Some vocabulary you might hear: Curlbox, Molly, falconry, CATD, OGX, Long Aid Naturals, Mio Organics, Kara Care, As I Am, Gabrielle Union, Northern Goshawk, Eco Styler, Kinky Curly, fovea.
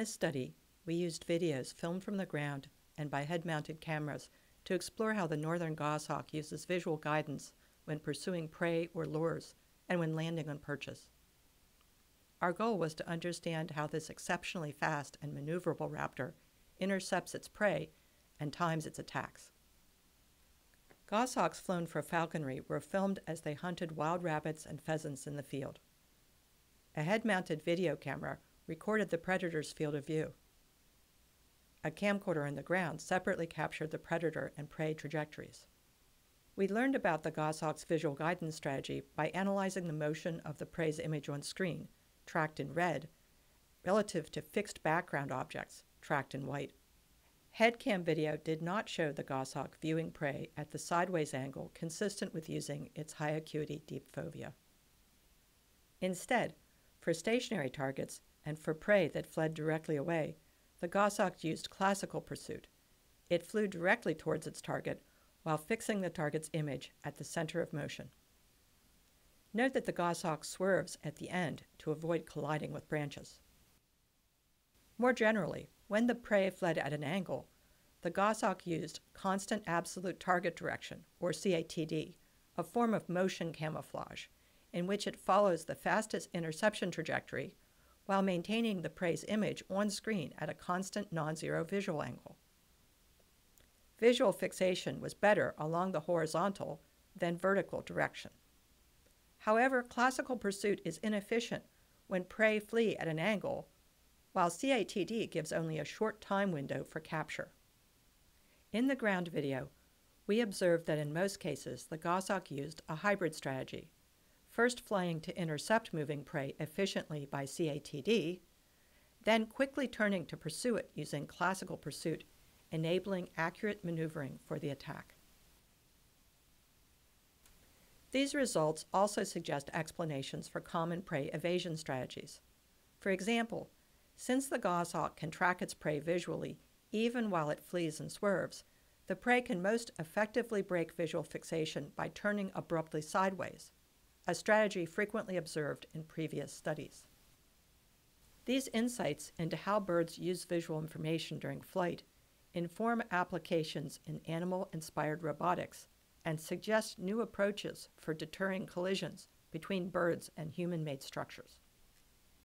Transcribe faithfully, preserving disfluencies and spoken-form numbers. this study, we used videos filmed from the ground and by head-mounted cameras to explore how the northern goshawk uses visual guidance when pursuing prey or lures and when landing on perches. Our goal was to understand how this exceptionally fast and maneuverable raptor intercepts its prey and times its attacks. Goshawks flown for falconry were filmed as they hunted wild rabbits and pheasants in the field. A head-mounted video camera recorded the predator's field of view. A camcorder on the ground separately captured the predator and prey trajectories. We learned about the goshawk's visual guidance strategy by analyzing the motion of the prey's image on screen, tracked in red, relative to fixed background objects, tracked in white. Headcam video did not show the goshawk viewing prey at the sideways angle consistent with using its high acuity deep fovea. Instead, for stationary targets and for prey that fled directly away, the goshawk used classical pursuit. It flew directly towards its target while fixing the target's image at the center of motion. Note that the goshawk swerves at the end to avoid colliding with branches. More generally, when the prey fled at an angle, the goshawk used constant absolute target direction, or C A T D, a form of motion camouflage, in which it follows the fastest interception trajectory while maintaining the prey's image on screen at a constant non-zero visual angle. Visual fixation was better along the horizontal than vertical direction. However, classical pursuit is inefficient when prey flee at an angle, while C A T D gives only a short time window for capture. In the ground video, we observed that in most cases the goshawk used a hybrid strategy, first flying to intercept moving prey efficiently by C A T D, then quickly turning to pursue it using classical pursuit, enabling accurate maneuvering for the attack. These results also suggest explanations for common prey evasion strategies. For example, since the goshawk can track its prey visually even while it flees and swerves, the prey can most effectively break visual fixation by turning abruptly sideways, a strategy frequently observed in previous studies. These insights into how birds use visual information during flight inform applications in animal-inspired robotics and suggest new approaches for deterring collisions between birds and human-made structures.